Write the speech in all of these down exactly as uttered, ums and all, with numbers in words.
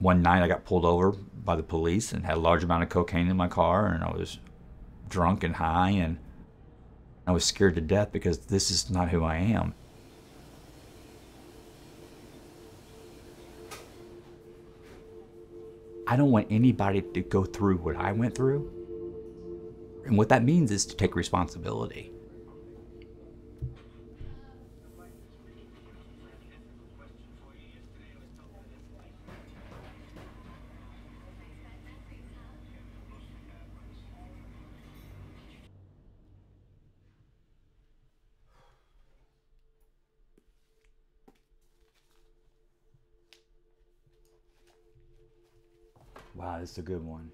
one night I got pulled over by the police and had a large amount of cocaine in my car, and I was drunk and high, and I was scared to death because this is not who I am. I don't want anybody to go through what I went through. And what that means is to take responsibility. Wow, this is a good one.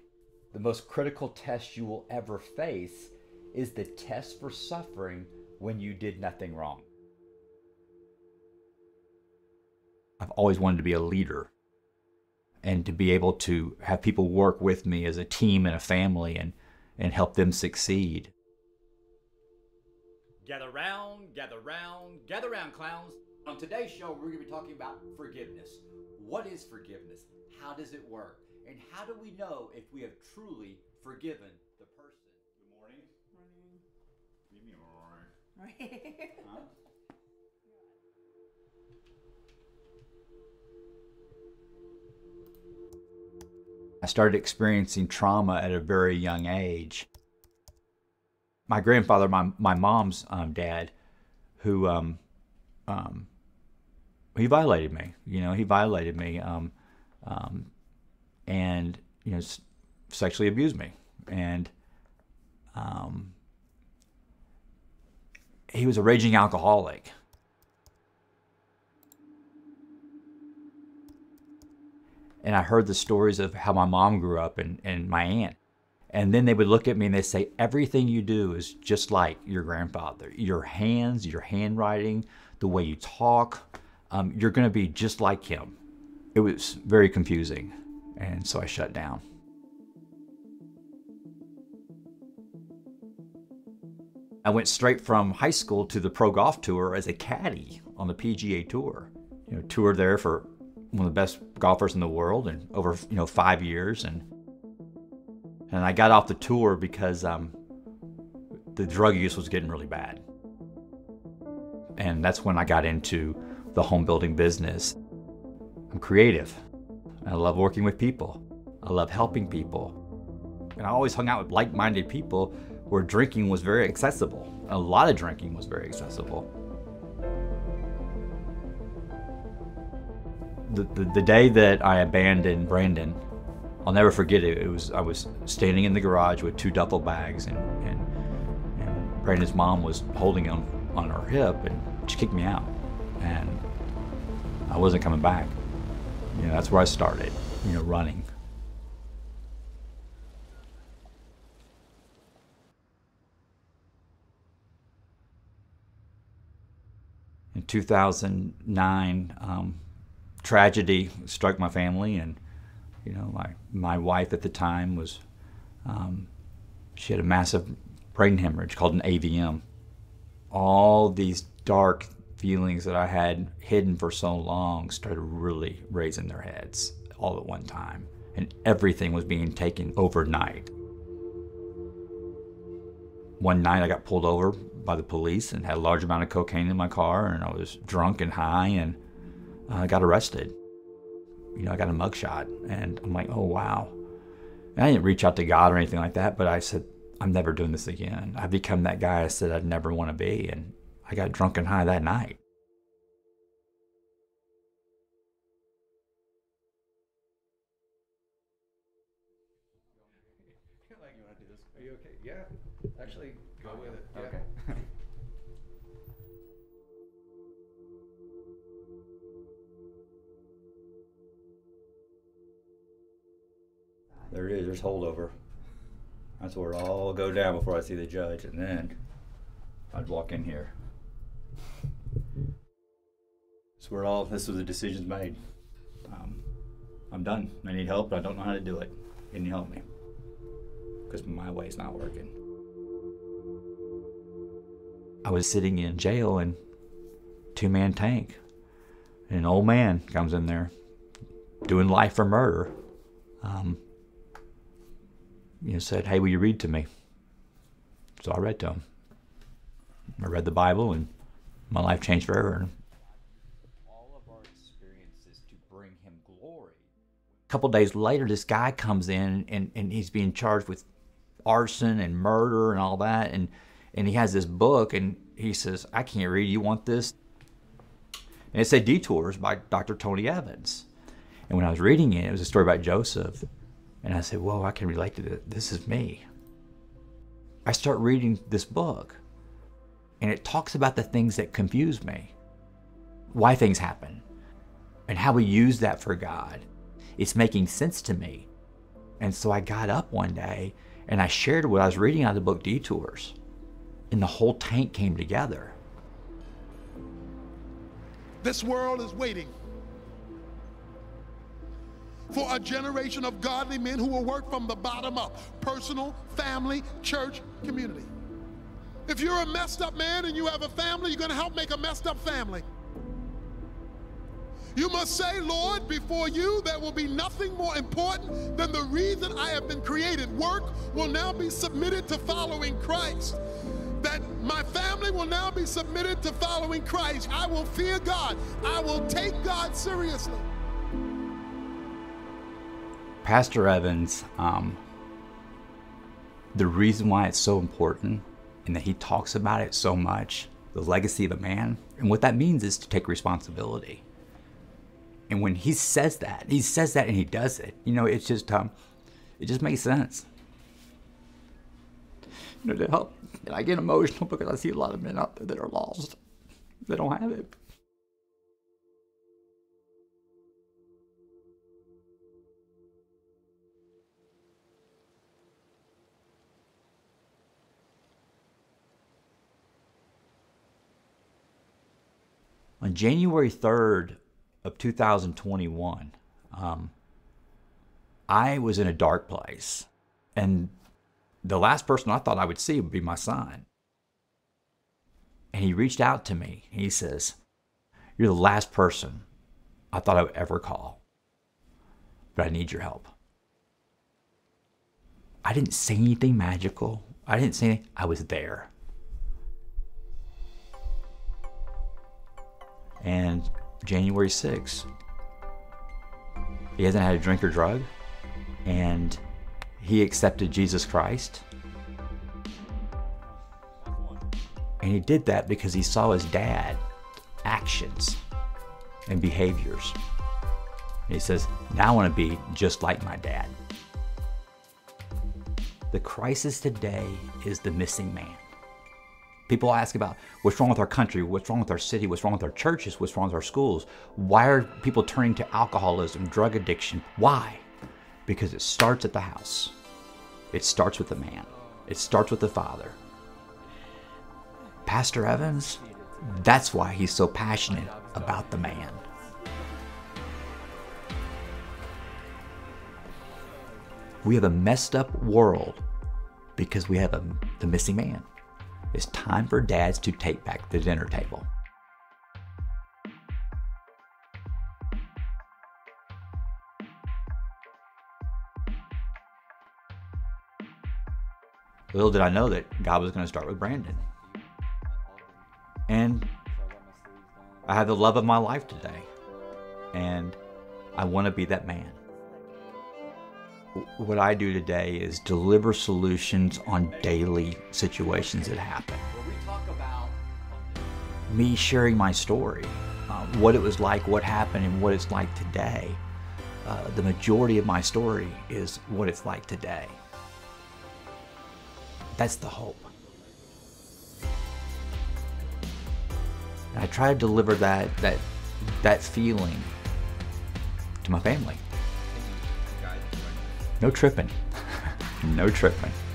The most critical test you will ever face is the test for suffering when you did nothing wrong. I've always wanted to be a leader and to be able to have people work with me as a team and a family and, and help them succeed. Gather round, gather round, gather round, clowns. On today's show, we're going to be talking about forgiveness. What is forgiveness? How does it work? And how do we know if we have truly forgiven the person? Good morning. Morning. Leave me alone. Huh? I started experiencing trauma at a very young age. My grandfather, my, my mom's um, dad, who um, um, he violated me. You know, he violated me. Um, um, and, you know, sexually abused me. And um, he was a raging alcoholic. And I heard the stories of how my mom grew up and, and my aunt. And then they would look at me and they'd say, everything you do is just like your grandfather. Your hands, your handwriting, the way you talk, um, you're gonna be just like him. It was very confusing. And so I shut down. I went straight from high school to the pro golf tour as a caddy on the P G A tour. You know, toured there for one of the best golfers in the world, and over you know five years. And and I got off the tour because um, the drug use was getting really bad. And that's when I got into the home building business. I'm creative. I love working with people. I love helping people. And I always hung out with like-minded people where drinking was very accessible. A lot of drinking was very accessible. The, the, the day that I abandoned Brandon, I'll never forget it. It was, I was standing in the garage with two duffel bags, and, and, and Brandon's mom was holding him on her hip, and she kicked me out. And I wasn't coming back. You know, that's where I started, you know, running. In two thousand nine, um, tragedy struck my family, and, you know, my, my wife at the time was, um, she had a massive brain hemorrhage called an A V M. All these dark feelings that I had hidden for so long started really raising their heads all at one time. And everything was being taken overnight. One night I got pulled over by the police and had a large amount of cocaine in my car, and I was drunk and high, and I uh, got arrested. You know, I got a mugshot, and I'm like, oh, wow. And I didn't reach out to God or anything like that, but I said, I'm never doing this again. I've become that guy I said I'd never want to be. And I got drunk and high that night. Like, you want to do this? Are you okay? Yeah. Actually, go with it. Yeah. Okay. There it is. There's holdover. That's where it all go down before I see the judge, and then I'd walk in here. So we're all, this was the decisions made. Um, I'm done. I need help, but I don't know how to do it. Can you help me? Because my way is not working. I was sitting in jail in two-man tank. And an old man comes in there, doing life or murder, um, you know, said, hey, will you read to me? So I read to him. I read the Bible, and my life changed forever. All of our experiences to bring him glory. A couple days later, this guy comes in, and, and he's being charged with arson and murder and all that, and, and he has this book, and he says, I can't read, you want this? And it said Detours by Doctor Tony Evans. And when I was reading it, it was a story about Joseph. And I said, whoa, I can relate to this. This is me. I start reading this book, and it talks about the things that confuse me, why things happen, and how we use that for God. It's making sense to me. And so I got up one day, and I shared what I was reading out of the book Detours. And the whole tank came together. This world is waiting for a generation of godly men who will work from the bottom up, personal, family, church, community. If you're a messed up man and you have a family, you're going to help make a messed up family. You must say, Lord, before you, there will be nothing more important than the reason I have been created. Work will now be submitted to following Christ. That my family will now be submitted to following Christ. I will fear God. I will take God seriously. Pastor Evans, um, the reason why it's so important and that he talks about it so much, the legacy of a man, and what that means is to take responsibility. And when he says that, he says that and he does it, you know, it's just, um, it just makes sense. You know, to help, and I get emotional because I see a lot of men out there that are lost, they don't have it. On January third of two thousand twenty-one, um, I was in a dark place, and the last person I thought I would see would be my son. And he reached out to me. He says, you're the last person I thought I would ever call, but I need your help. I didn't say anything magical. I didn't say anything. I was there. And January sixth, he hasn't had a drink or drug, and he accepted Jesus Christ. And he did that because he saw his dad's actions and behaviors. And he says, now I want to be just like my dad. The crisis today is the missing man. People ask about what's wrong with our country, what's wrong with our city, what's wrong with our churches, what's wrong with our schools. Why are people turning to alcoholism, drug addiction? Why? Because it starts at the house. It starts with the man. It starts with the father. Pastor Evans, that's why he's so passionate about the man. We have a messed up world because we have a, the missing man. It's time for dads to take back the dinner table. Little did I know that God was going to start with Brandon. And I have the love of my life today. And I want to be that man. What I do today is deliver solutions on daily situations that happen. Me sharing my story, uh, what it was like, what happened, and what it's like today. Uh, the majority of my story is what it's like today. That's the hope. And I try to deliver that, that, that feeling to my family. No tripping. No tripping.